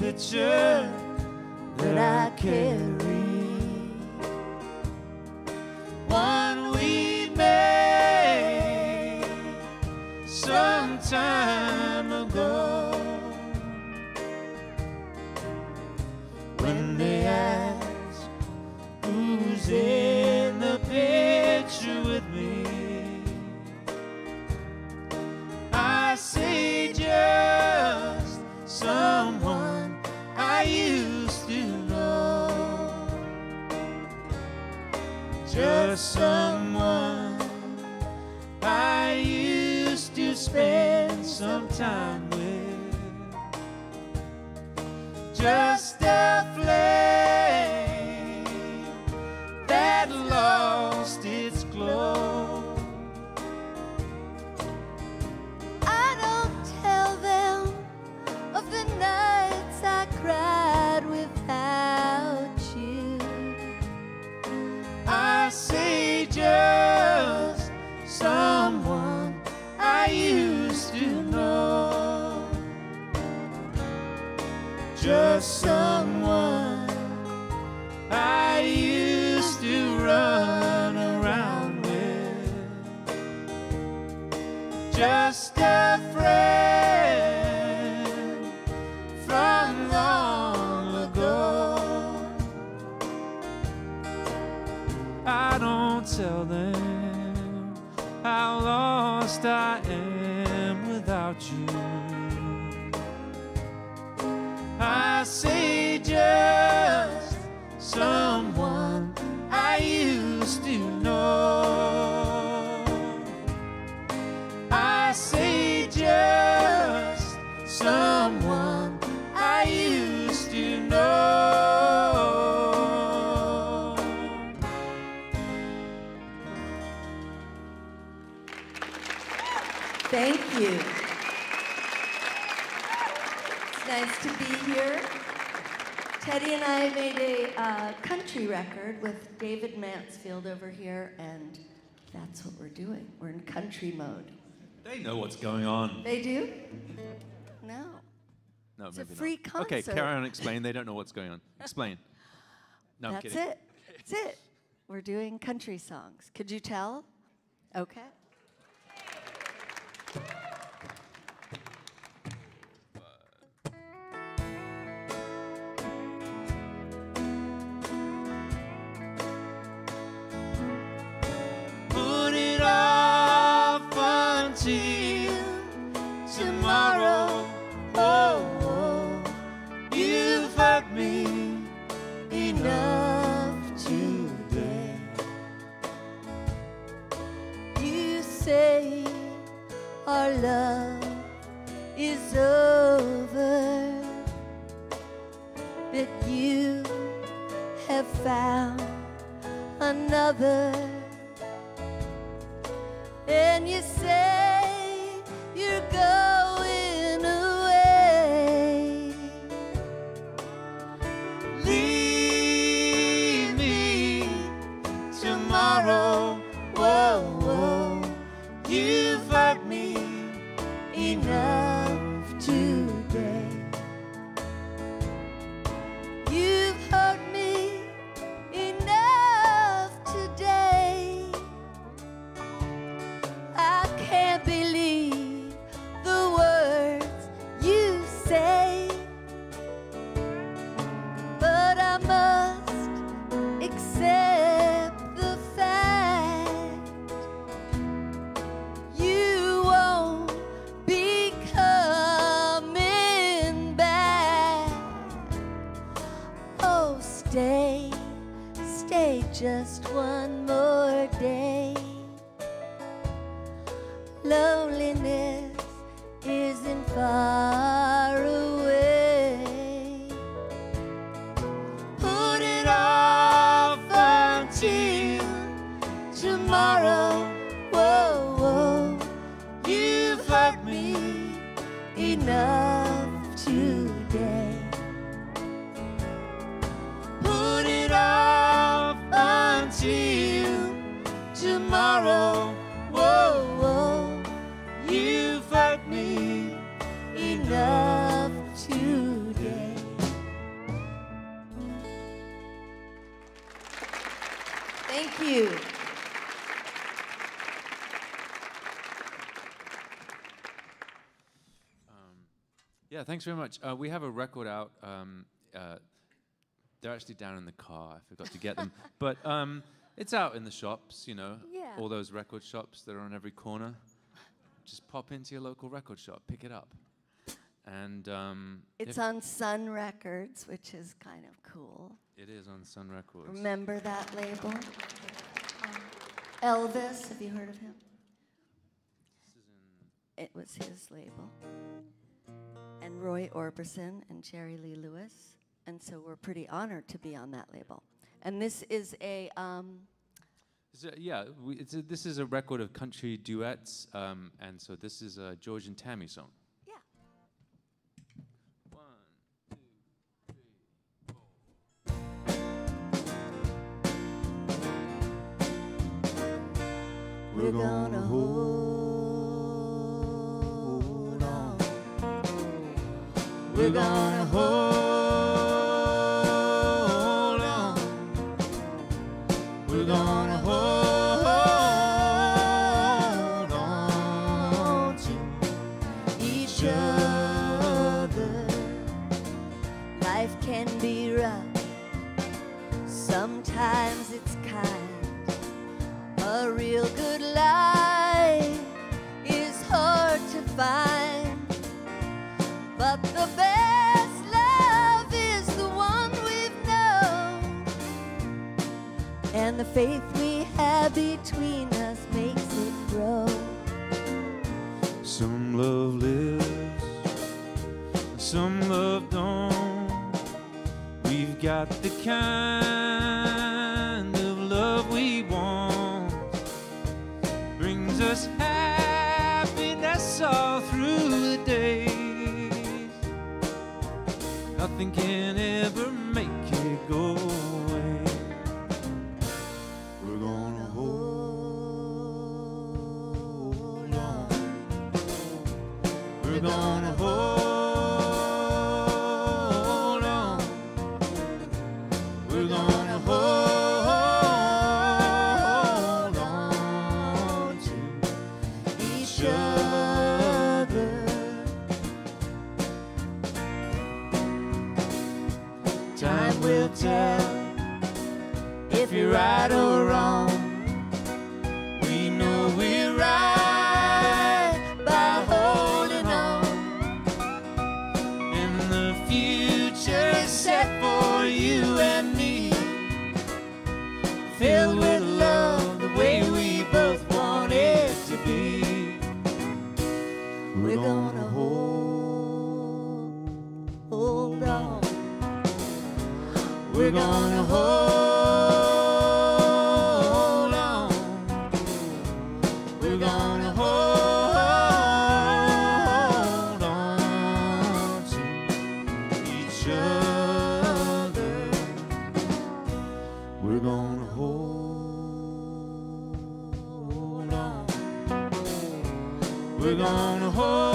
picture that I carry. One we made some time ago, when they asked who's in the picture with me, I say just someone I used to know, just someone I used to spend some time with, just a flame that lost its glow. Nights I cried without you, I say just someone I used to know, just someone I used to run around with, just a friend from long ago. I don't tell them how lost I am without you, I say just someone I used to know, I say just someone I used to know. Thank you. It's nice to be here. Teddy and I made a country record with David Mansfield over here, and that's what we're doing. We're in country mode. They know what's going on. They do? No. No, it's a free concert. Okay, carry on, explain. They don't know what's going on. Explain. No, I'm kidding. That's it. That's it. We're doing country songs. Could you tell? Okay. Put it off until tomorrow. Oh. Hurt me enough today. You say our love is over, but you have found another, and you say you're going away. Leave me tomorrow, whoa, whoa. You've hurt me enough today. You've hurt me enough today. I can't believe the words you say, but I must accept the fact you won't be coming back. Oh, stay, stay just one more day. Loneliness isn't far away. Put it off until tomorrow, whoa, whoa. You've hurt me enough today. Put it off until tomorrow, whoa, whoa. You've hurt me enough today. Thank you. Yeah, thanks very much. We have a record out. They're actually down in the car. I forgot to get them. But it's out in the shops, you know, yeah. All those record shops that are on every corner. Just pop into your local record shop, pick it up. And it's on Sun Records, which is kind of cool. It is on Sun Records. Remember that label? Elvis, have you heard of him? It was his label. And Roy Orbison and Jerry Lee Lewis. And so we're pretty honored to be on that label. And this is a... this is a record of country duets, and so this is a George and Tammy song. Yeah. 1, 2, 3, 4. We're gonna hold on. We're gonna hold on. The faith we have between us makes it grow. Some love lives, some love don't. We've got the kind of love we want. Brings us happiness all through the days. Nothing can ever make it go. We're gonna hold on. We're gonna hold on to each other. Time will tell if you're right or wrong. We know we're right. We're gonna hold on. We're gonna hold on to each other. We're gonna hold on. We're gonna hold on. We're gonna hold on.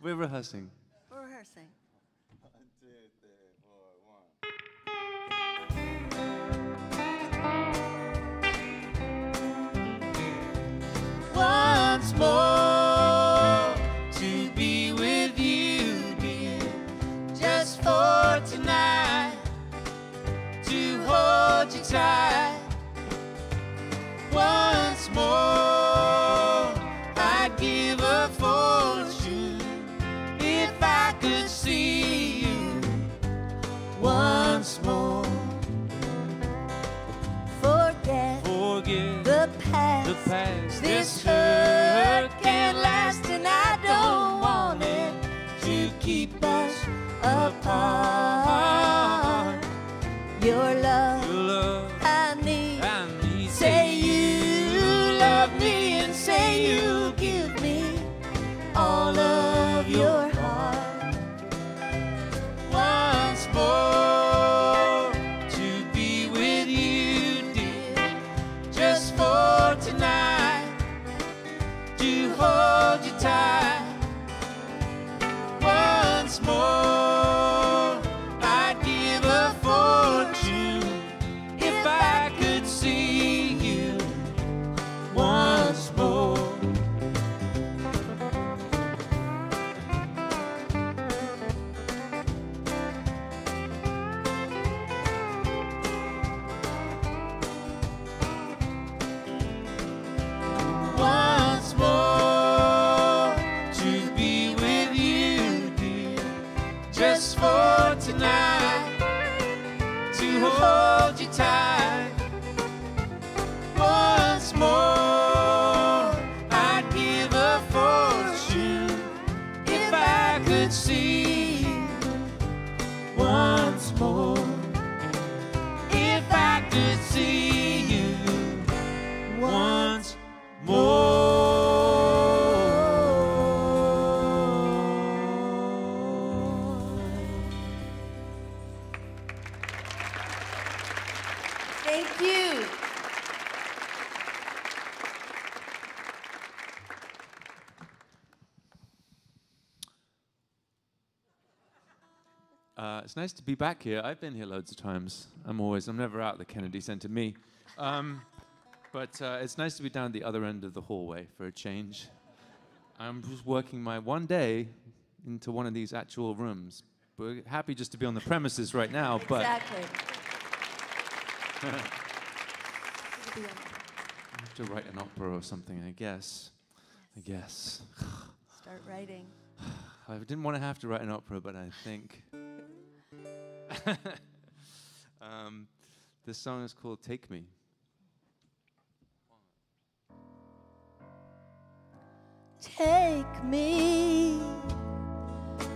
We're rehearsing. We're rehearsing. 1, 2, 3, 4, 1. Once more to be with you, dear, just for tonight, to hold you tight. Once more. pass. This hurt can't last, and I don't want it to keep us apart. Your love, I need. Say you love me and say you give me all of your heart. Once more. Hold you tight once more. I'd give a fortune if I could see you once more. Hold you tight once more. I'd give a fortune if I could see you once more. If I could see you once more. Thank you. It's nice to be back here. I've been here loads of times. I'm never out at the Kennedy Center, me. But it's nice to be down the other end of the hallway for a change. I'm just working my one day into one of these actual rooms. We're happy just to be on the premises right now, exactly. But. I have to write an opera or something, I guess. Start writing. I didn't want to have to write an opera, but I think. This song is called Take Me.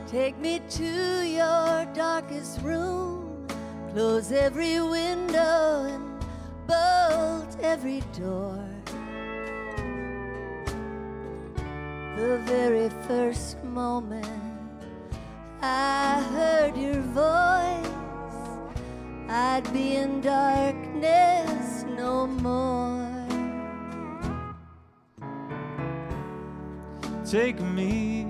Take me to your darkest room. Close every window and bolt every door. The very first moment I heard your voice, I'd be in darkness no more. Take me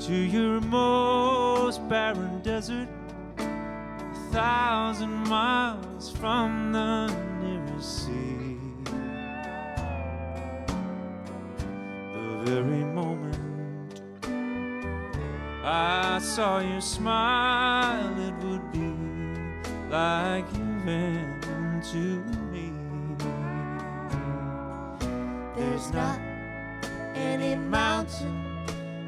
to your most barren desert, 1,000 miles from the nearest sea. The very moment I saw you smile, it would be like you meant to me. There's not any mountain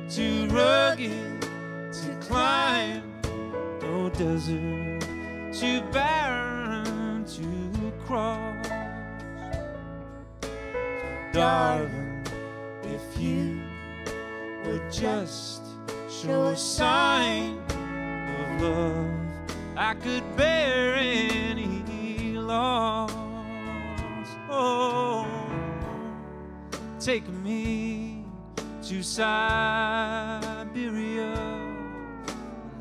too rugged to climb, no desert too barren to cross. Darling, if you would just show a sign of love, I could bear any loss. Oh, take me to Siberia in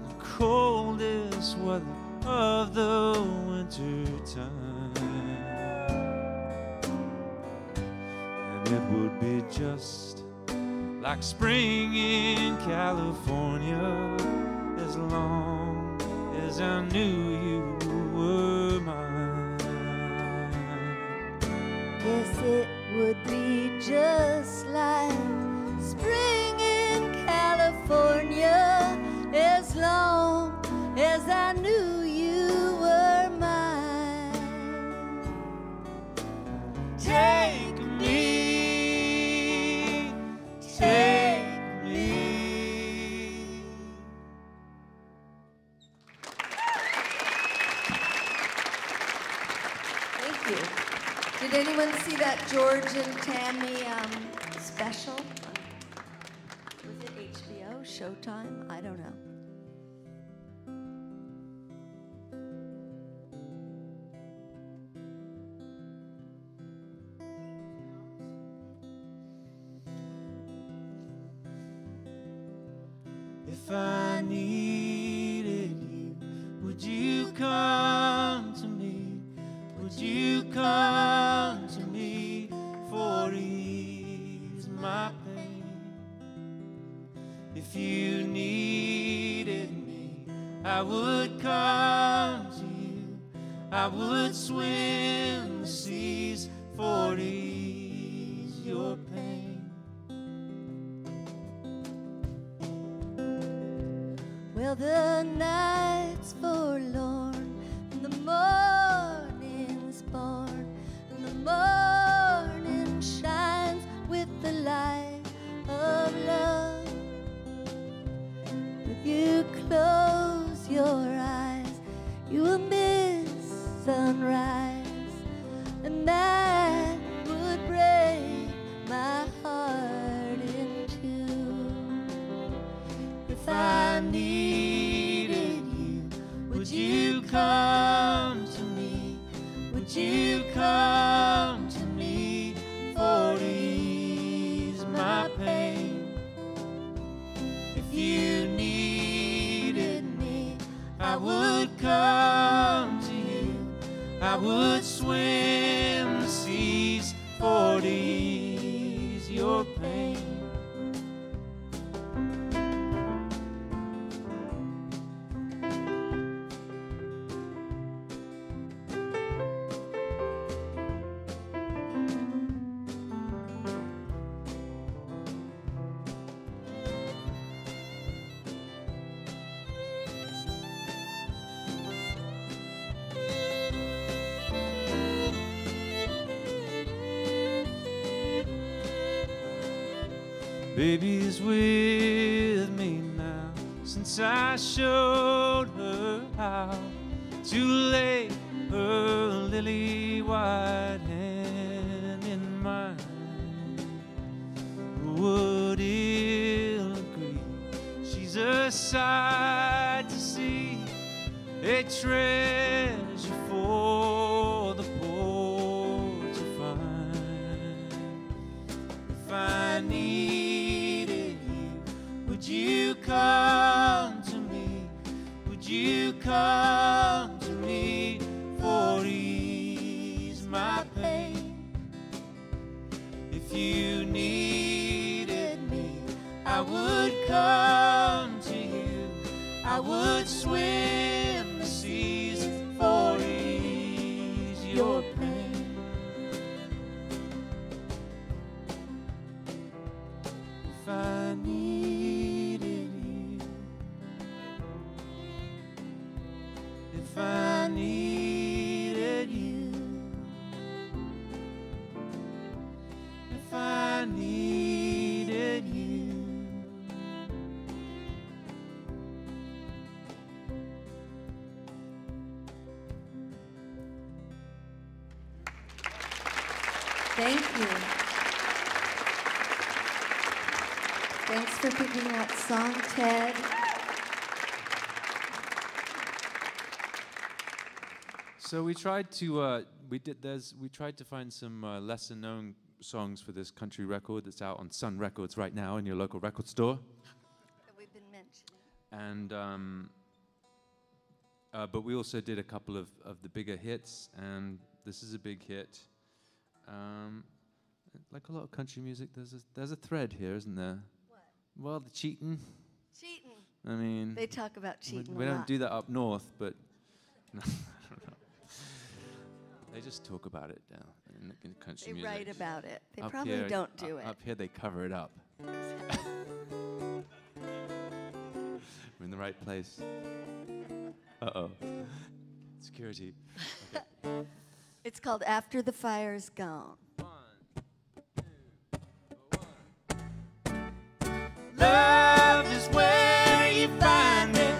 the coldest weather of the winter time, and it would be just like spring in California, as long as I knew you were mine. Yes, it would be just like spring in California, as long as I knew you were mine. Take me. Thank you. Did Did anyone see that George and Tammy special? Was it HBO, Showtime? I don't know. If I needed you, would you come to me? Would you come to me for ease my pain? If you needed me, I would come to you. I would swim the seas for ease your pain. Well, the night's forlorn, and the morning's born, and the morning shines with the light of love. If you close your eyes, you will miss sunrise, and that would break my heart in two. If I need come to me, would you come to me for ease my pain? If you needed me, I would come to you. I would swim the seas for ease your pain. Baby's with me now, since I showed her how to lay her lily white hand in mine. Who would ill agree? She's a sight to see, a treasure for the poor to find. If I need, would you come to me? Would you come to me for ease my pain? If you needed me, I would come to you. I would swim the seas for ease your pain. If I need song, Ted. So we tried to find some lesser known songs for this country record that's out on Sun Records right now in your local record store. We've been mentioning. And but we also did a couple of the bigger hits, and this is a big hit. Like a lot of country music, there's a thread here, isn't there? Well, the cheating. Cheating. I mean, they talk about cheating. We don't do that up north, but no, I don't know. They just talk about it down in the country. They music. Write about it. They up probably here, don't do it. Up here, they cover it up. We're in the right place. Uh-oh. Security. Okay. It's called After the Fire's Gone. Love is where you find it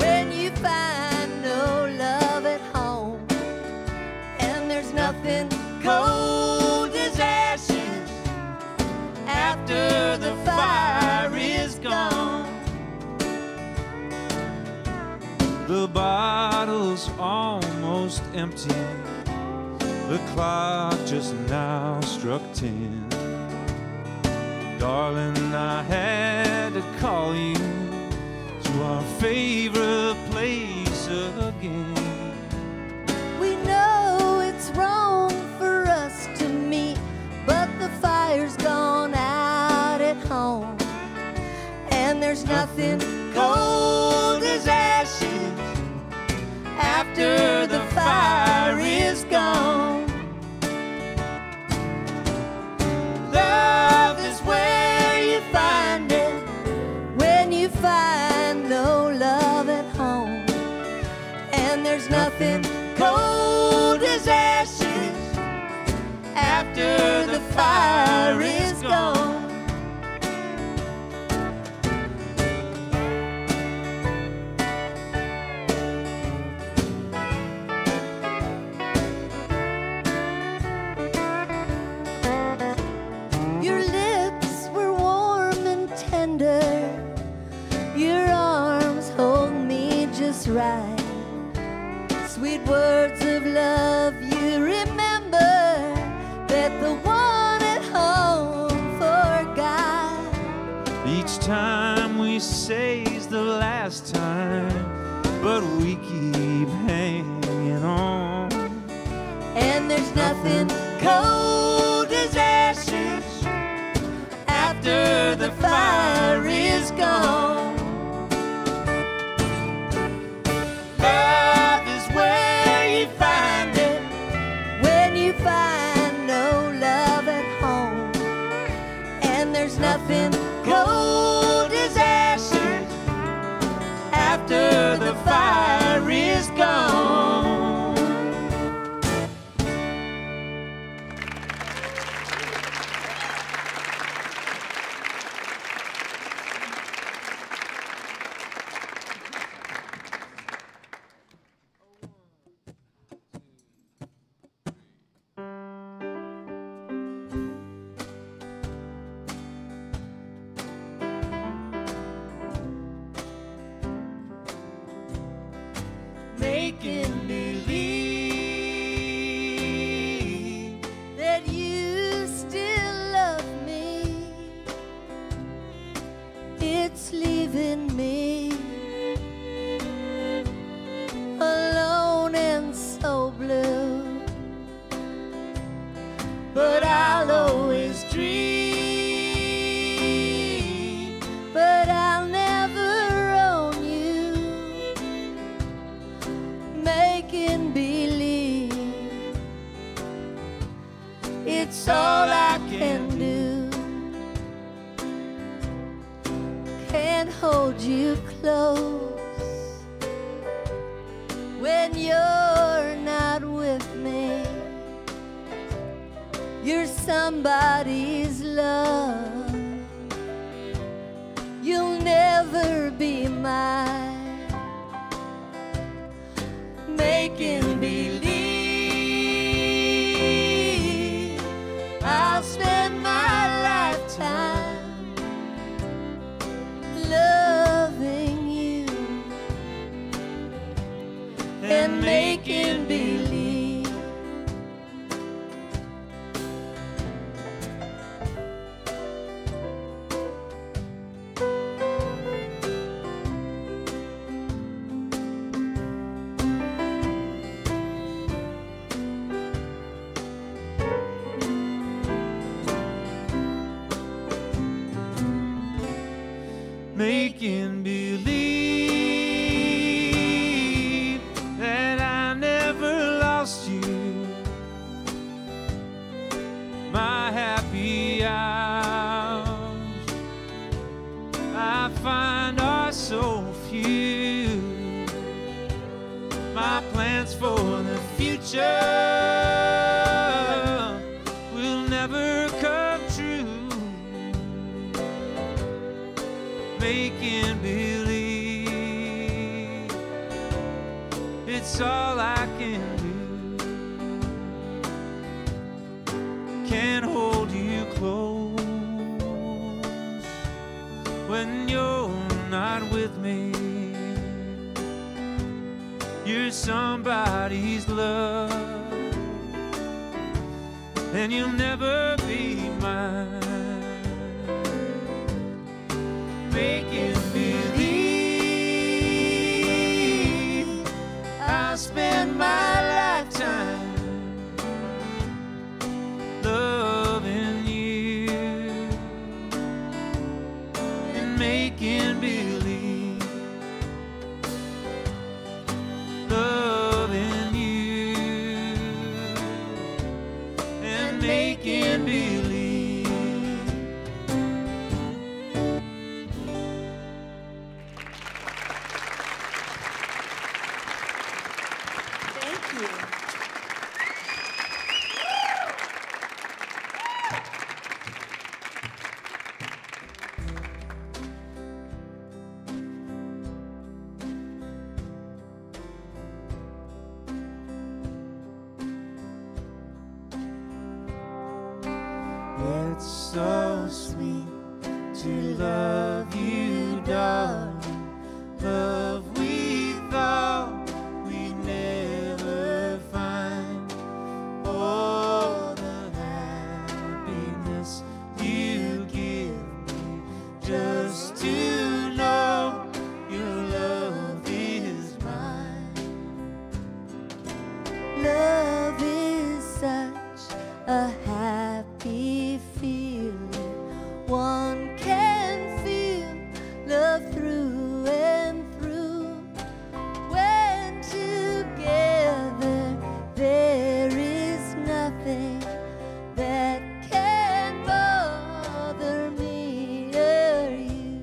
when you find no love at home, and there's nothing cold. The bottle's almost empty. The clock just now struck 10. Darling, I had to call you to our favorite place again. We know it's wrong for us to meet, but the fire's gone out at home, and there's nothing cold as ashes after the fire is gone. Love is where you find it when you find no love at home, and there's nothing cold as ashes after the fire is gone. Right, sweet words of love, you remember that the one at home forgot. Each time we say's the last time, but we keep hanging on, and there's nothing cold as ashes after the fire is gone. Love is where you find it when you find no love at home, and there's nothing cold as ashes after the fire is gone. Making believe that I never lost you, my happy hours I find are so few, my plans for the future. Making believe it's all I can do. Can't hold you close when you're not with me. under somebody's love, and you'll never be mine. Making believe I'll spend my lifetime loving you, and making believe loving you, and making believe. Thank you. It's so sweet to love you, darling, love we thought we'd never find. Oh, the happiness you give me just to know your love is mine. Love is such a happy feeling, one can feel love through and through. When together there is nothing that can bother me or you.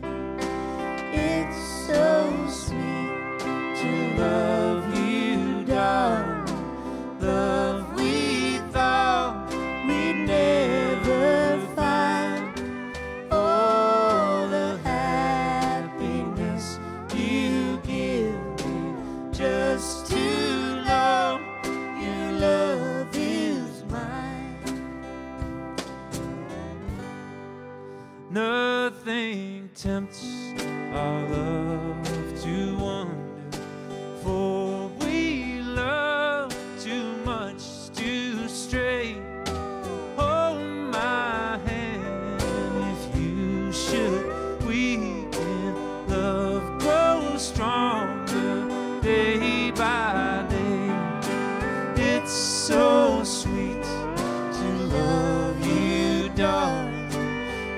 It's so sweet to love you, darling, love we thought we'd never. Nothing tempts our love to wander, for we love too much to stray. Hold my hand if you should. We can love grow stronger day by day. It's so sweet to love you, darling.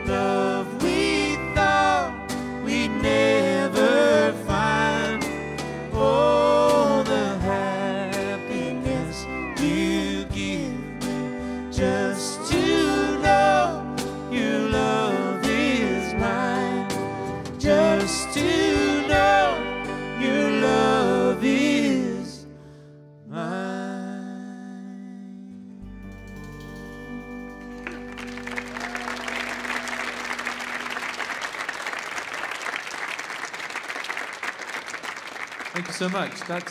Love we thought we'd never find. Oh, the happiness you give me just to know your love is mine. Just to know your love is mine. Thank you so much. That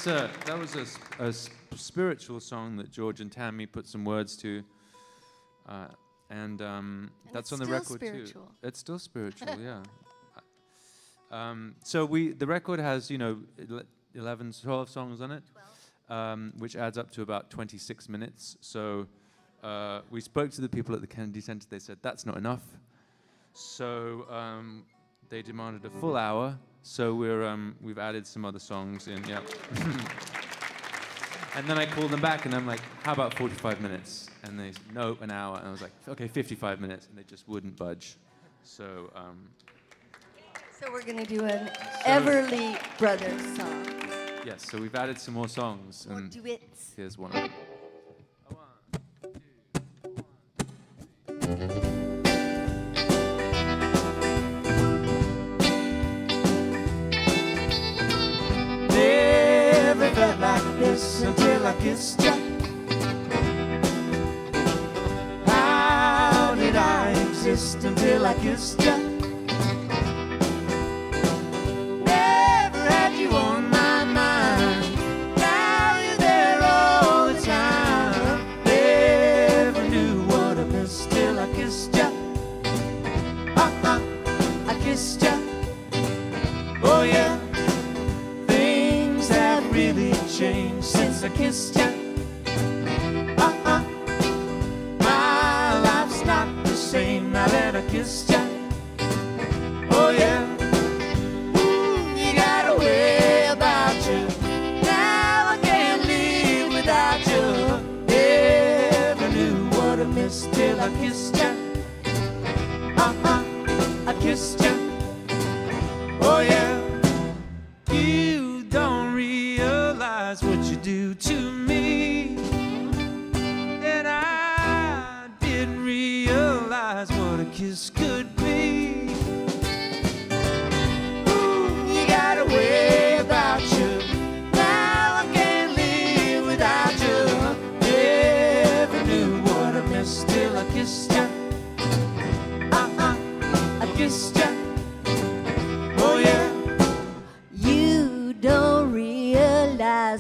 was a spiritual song that George and Tammy put some words to, and that's on the record spiritual. Too. It's still spiritual, yeah. So the record has 12 songs on it, which adds up to about 26 minutes. So we spoke to the people at the Kennedy Center. They said that's not enough, so they demanded a full hour. So we've added some other songs in, yeah. And then I called them back and I'm like, how about 45 minutes? And they said, no, an hour. And I was like, okay, 55 minutes. And they just wouldn't budge. So so we're going to do an Everly Brothers song. Yes, so we've added some more songs. More and duets. Here's one of them. One, two, one, three. Never felt like this until I kissed ya. How did I exist until I kissed ya? Never had you on my mind. Now you're there all the time. Never knew what I missed till I kissed ya. I kissed ya. Oh yeah. Change. since I kissed ya. Uh-uh. My life's not the same now that I kissed ya. Oh yeah. Ooh, you got a way about you. Now I can't live without you. Never knew what I missed till I kissed ya. Uh-uh. I kissed ya. Oh yeah. What you do to me, and I didn't realize what a kiss could be. Ooh, you got a way about you. Now I can't live without you. Never knew what I missed till I kissed you. Uh-uh, I kissed you.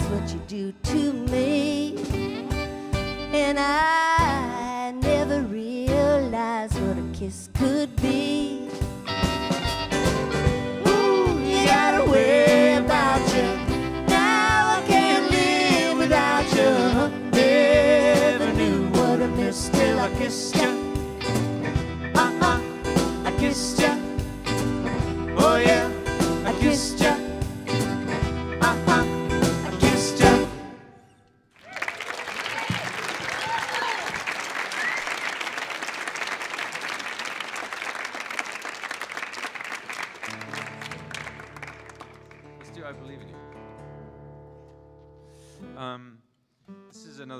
What you do to me, and I never realized what a kiss could be. Ooh, you got a way about you. Now I can't live without you. Never knew what I missed till I kissed you. Uh-uh, I kissed you. Oh yeah, I kissed you. Uh-uh.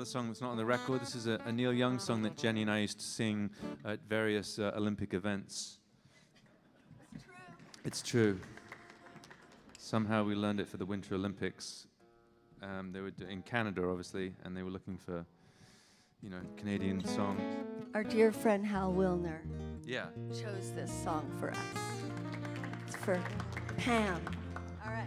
Song that's not on the record. This is a Neil Young song that Jenny and I used to sing at various Olympic events. It's true. It's true. Somehow we learned it for the Winter Olympics. They were in Canada, obviously, and they were looking for, you know, Canadian songs. Our dear friend Hal Wilner, yeah, chose this song for us. It's for Pam. All right.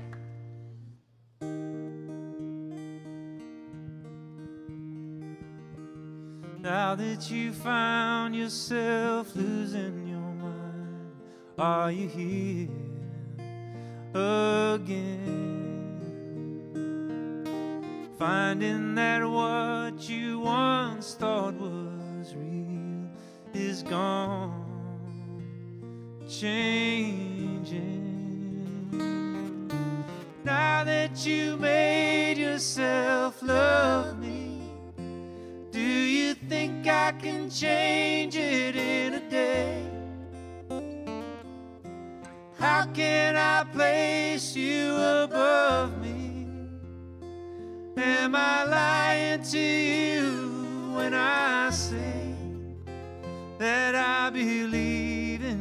Now that you found yourself losing your mind, are you here again? Finding that what you once thought was real is gone, changing. Now that you made yourself love me, do you think I can change it in a day? How can I place you above me? Am I lying to you when I say that I believe in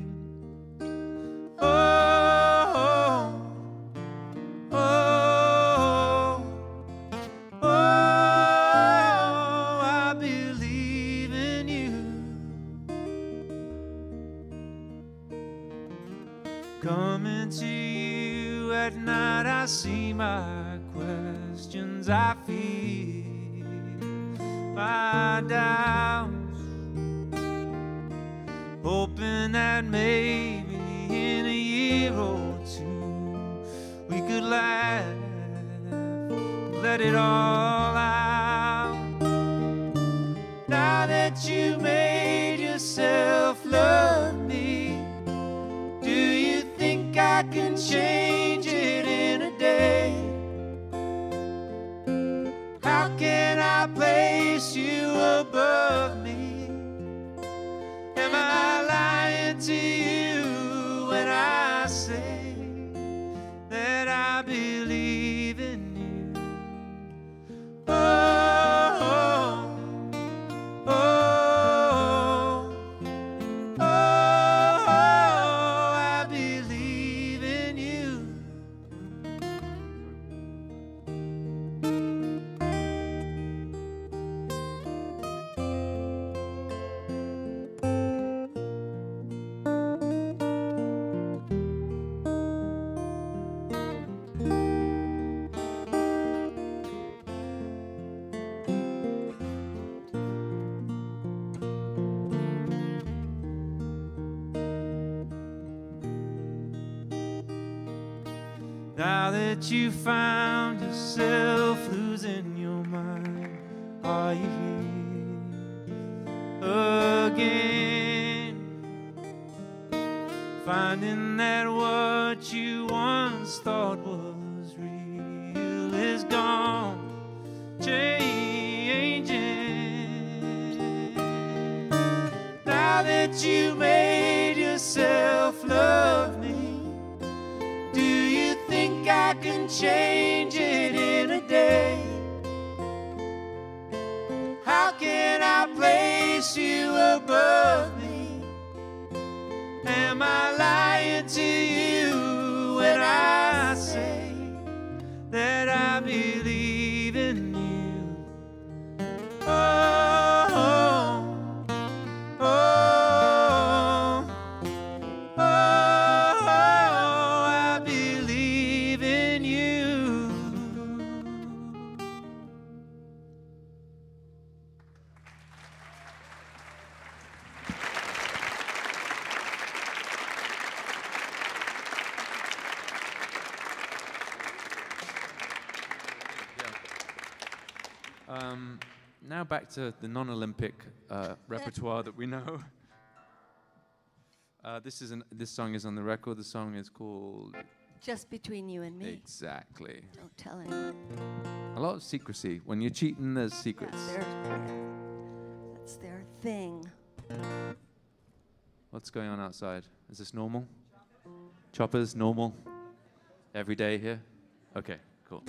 you? Oh, oh, oh. Coming to you at night, I see my questions, I feel my doubts, hoping that maybe in a year or two we could laugh, let it all out. Now that you made yourself love me, do you I can change it in a day? How can I place you above me? Am I lying to you when I say that I believe in you? Oh, oh, oh. Now that you found yourself losing your mind, are you here again? Finding that what you once thought was real is gone, changing. Now that you made yourself love me, I can change it in a day. How can I place you above me? Am I lying to you when I say that I believe in you? Oh, oh, oh. Now back to the non-Olympic repertoire that we know. This song is on the record. The song is called "Just Between You and Me." Exactly. Don't tell anyone. A lot of secrecy. When you're cheating, there's secrets. Yeah, that's their thing. What's going on outside? Is this normal? Choppers, normal. Every day here. Okay, cool.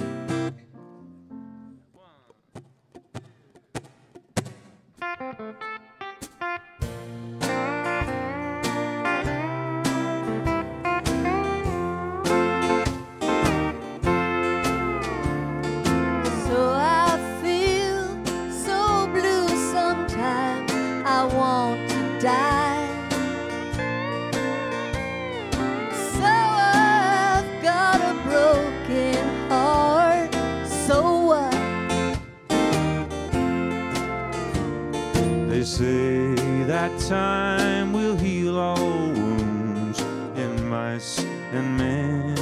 Time will heal all wounds in mice and men.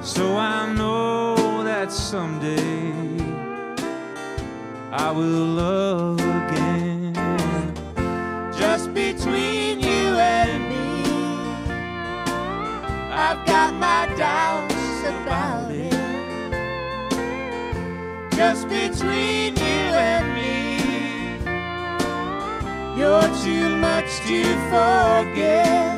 So I know that someday I will love again. Just between you and me, I've got my doubts about it. Just between you and me, you're too much to forget.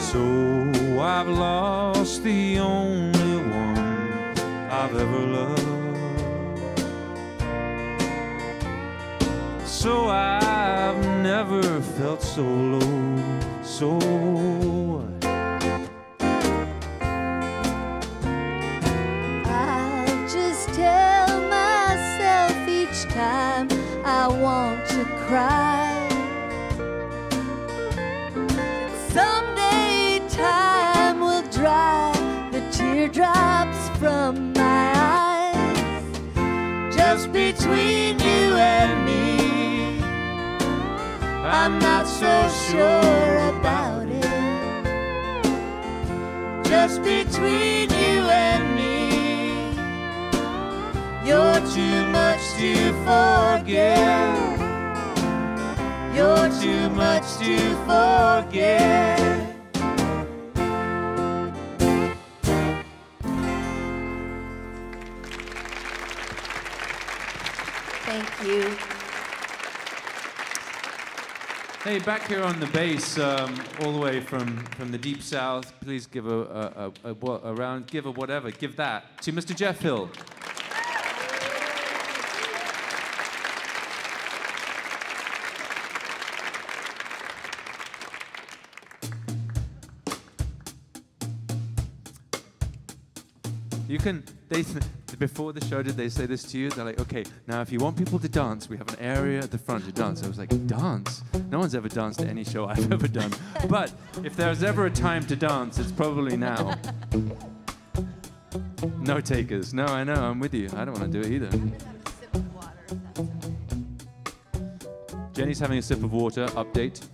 So I've lost the only one I've ever loved. So I've never felt so low. So I'll just tell myself each time I want to cry, someday time will dry the teardrops from my eyes. Just between you and me, I'm not so sure about it. Just between you and me, you're too much to forget. You're too much to forget. Thank you. Hey, back here on the bass, all the way from the deep south, please give a round, give a whatever, give that to Mr. Jeff Hill. You can, before the show, did they say this to you? They're like, okay, now if you want people to dance, we have an area at the front to dance. I was like, dance? No one's ever danced at any show I've ever done. But if there's ever a time to dance, it's probably now. No takers. No, I know. I'm with you. I don't want to do it either. Jenny's having a sip of water. Update.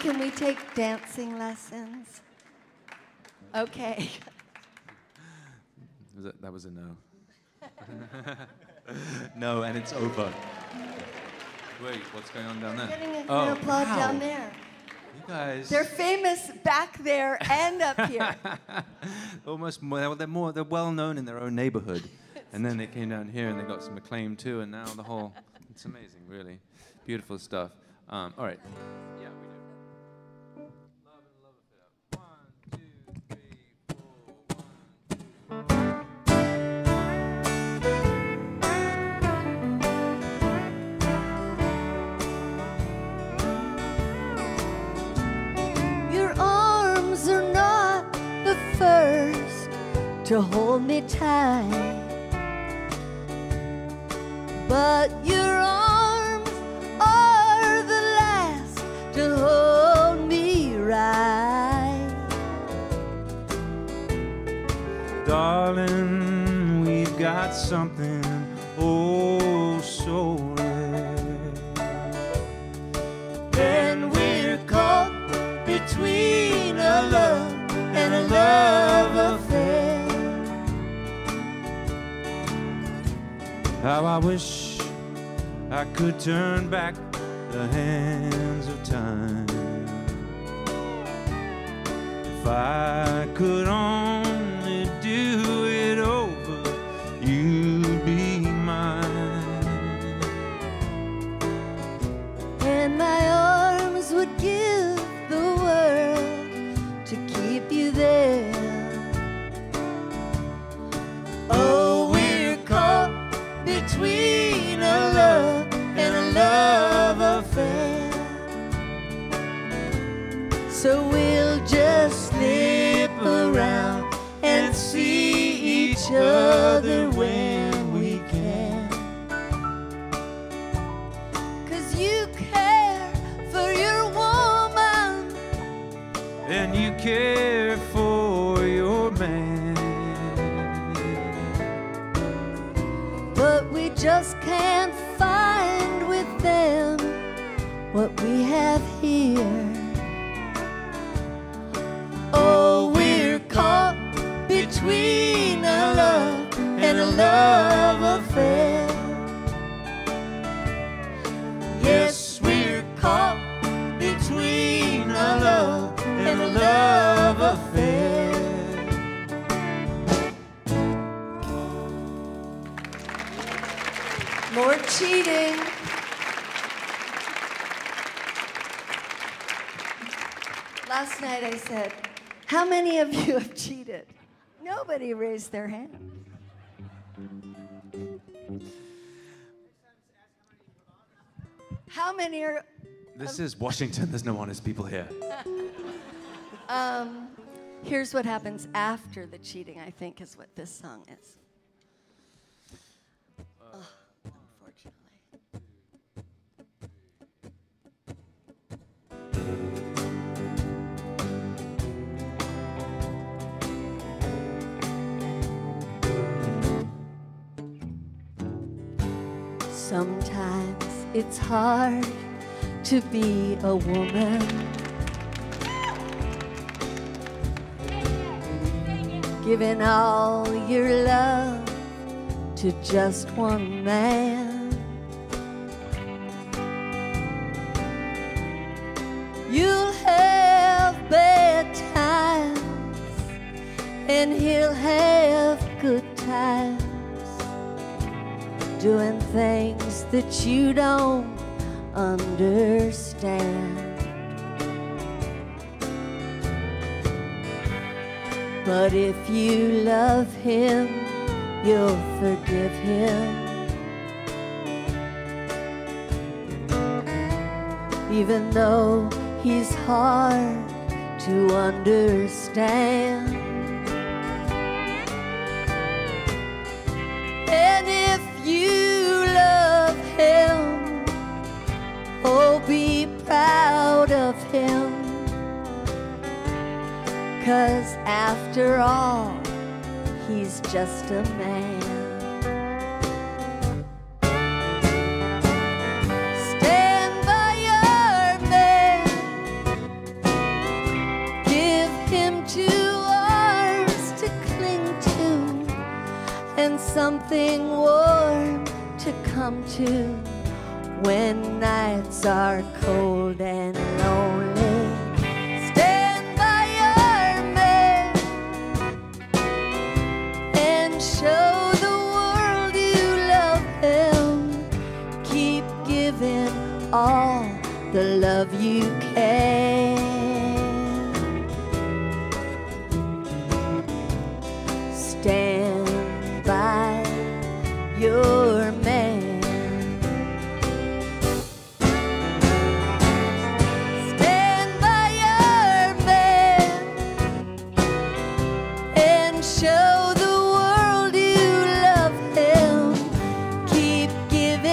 Can we take dancing lessons? Okay. That was a no. No, and it's over. Wait, what's going on down there? We're getting an applause down there. You guys. They're famous back there and up here. Almost more. They're well known in their own neighborhood, and then they came down here and they got some acclaim too, and now the whole. It's amazing, really, beautiful stuff. All right. Yeah. To hold me tight, but your arms are the last to hold me right. Darling, we've got something oh so rare, and we're caught between a love and a love affair. How I wish I could turn back the hands of time. If I could only do it over, you'd be mine. And my arms would give the world to keep you there. Oh, we're caught between a love and a love affair. So we'll just slip around and see each other when we can. 'Cause you care for your woman and you care for your man, but we just can't find with them what we have here. Oh, we're caught between a love and a love affair. Yes, we're caught between a love and a love affair. More cheating. Last night I said, how many of you have cheated? Nobody raised their hand. How many are... This is Washington. There's no honest people here. Here's what happens after the cheating, I think, is what this song is. Sometimes it's hard to be a woman. Giving all your love to just one man. You'll have bad times and he'll have good times. Doing things that you don't understand. But if you love him, you'll forgive him. Even though he's hard to understand. And if you love him, oh, be proud of him, 'cause after all, he's just a man. Stand by your man, give him two arms to cling to, and something warm to come to when nights are cold and lonely. Stand by your man and show the world you love him. Keep giving all the love you can. Stand by your man. Stand by your man and show the world you love him. Keep giving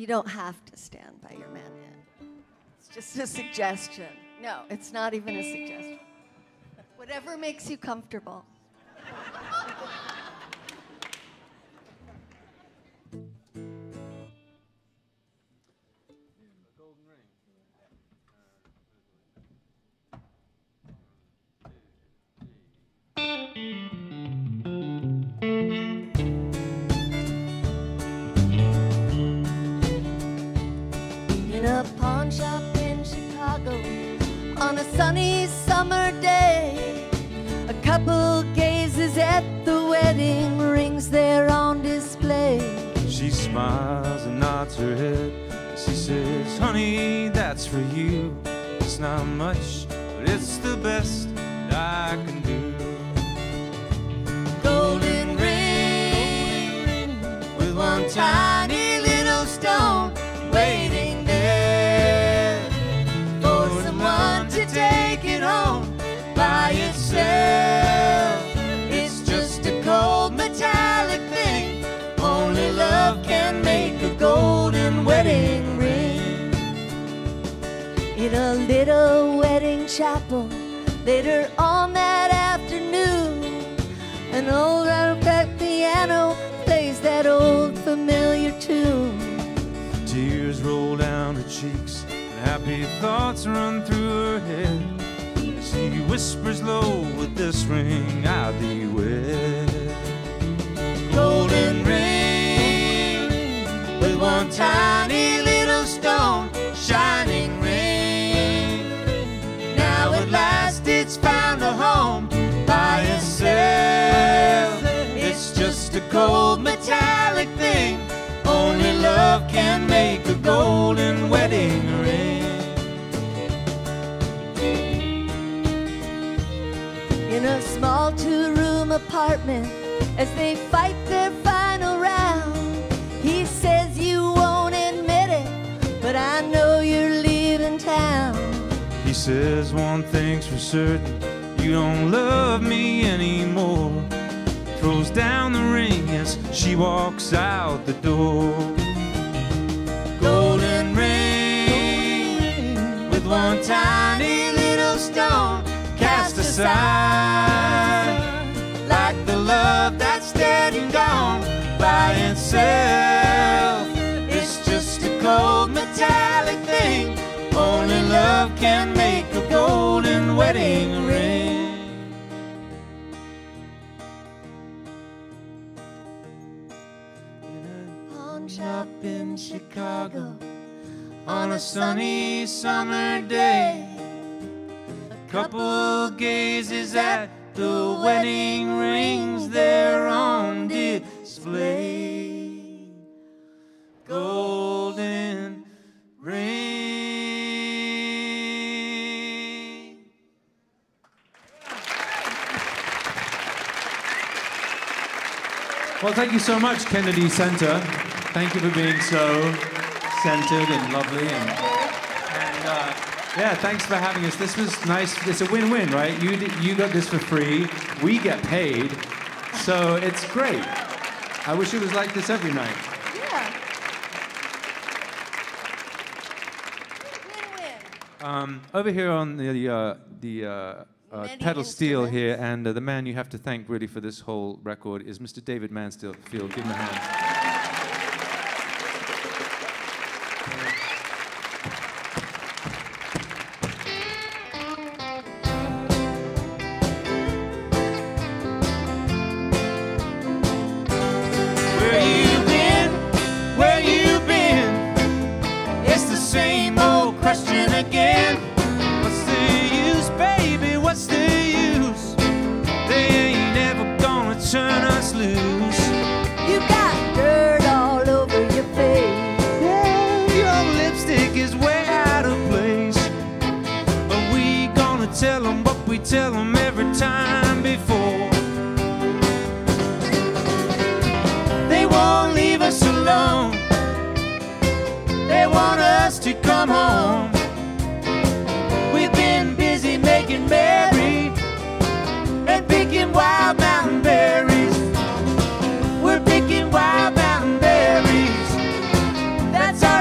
You don't have to stand by your manhood. It's just a suggestion. No, it's not even a suggestion. Whatever makes you comfortable. In a pawn shop in Chicago, on a sunny summer day, a couple gazes at the wedding rings there on display. She smiles and nods her head. She says, honey, that's for you. It's not much, but it's the best I can do. Golden ring with one tiny little stone waiting there for someone to take it home by itself. It's just a cold metallic thing. Only love can make a golden wedding ring. In a little wedding chapel later on that afternoon, an old round-back piano plays that old familiar tune. Tears roll down her cheeks and happy thoughts run through her head as she whispers low, with this ring I'll be wed. Golden ring with one tiny little stone, shining ring. Now at last it's found a home by itself. It's just a cold metallic thing. Only love can make a golden wedding ring. In a small two-room apartment, as they fight their final round, he says, you won't admit it, but I know you're leaving town. He says, one thing's for certain, you don't love me anymore. Throws down the ring as she walks out the door. Golden ring with one tiny little stone cast aside, like the love that's dead and gone by itself. It's just a cold metallic thing. Only love can make a golden wedding ring. Up in Chicago on a sunny summer day, a couple gazes at the wedding rings there on display. Golden ring. Well, thank you so much, Kennedy Center. Thank you for being so centered and lovely, and yeah, thanks for having us. This was nice. It's a win-win, right? You got this for free. We get paid, so it's great. I wish it was like this every night. Yeah. Win-win. Over here on the pedal steel here, and the man you have to thank really for this whole record is Mr. David Mansfield. Give him a hand. That's our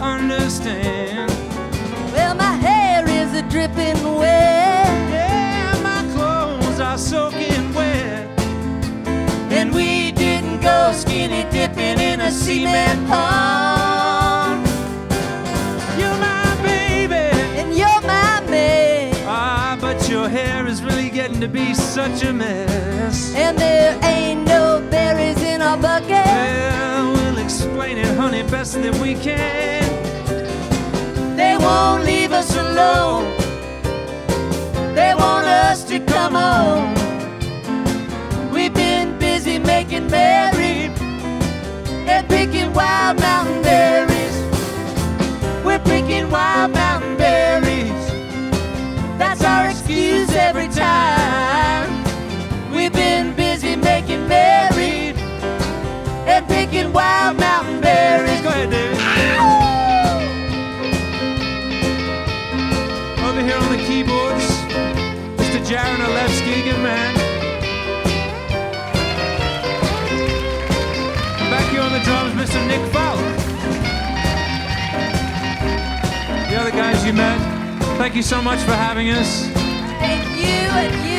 understand. Well, my hair is a dripping wet. Yeah, my clothes are soaking wet. And we didn't go skinny dipping in a cement pond. You're my baby. And you're my man. Ah, but your hair is really getting to be such a mess. And there ain't no berries in our bucket. Well, we'll explain it, honey, best that we can. They won't leave us alone. They want us to come home. We've been busy making merry and picking wild mountain berries. We're picking wild mountain berries. That's our excuse every time. We've been busy making merry and picking wild mountain berries. Go ahead, David. Ow! Over here on the keyboards, Mr. Jaron Olefsky, good man. Back here on the drums, Mr. Nick Fowler. The other guys you met, thank you so much for having us. Thank you, and you.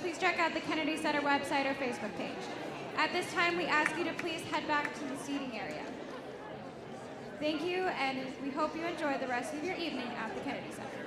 Please check out the Kennedy Center website or Facebook page. At this time, we ask you to please head back to the seating area. Thank you, and we hope you enjoy the rest of your evening at the Kennedy Center.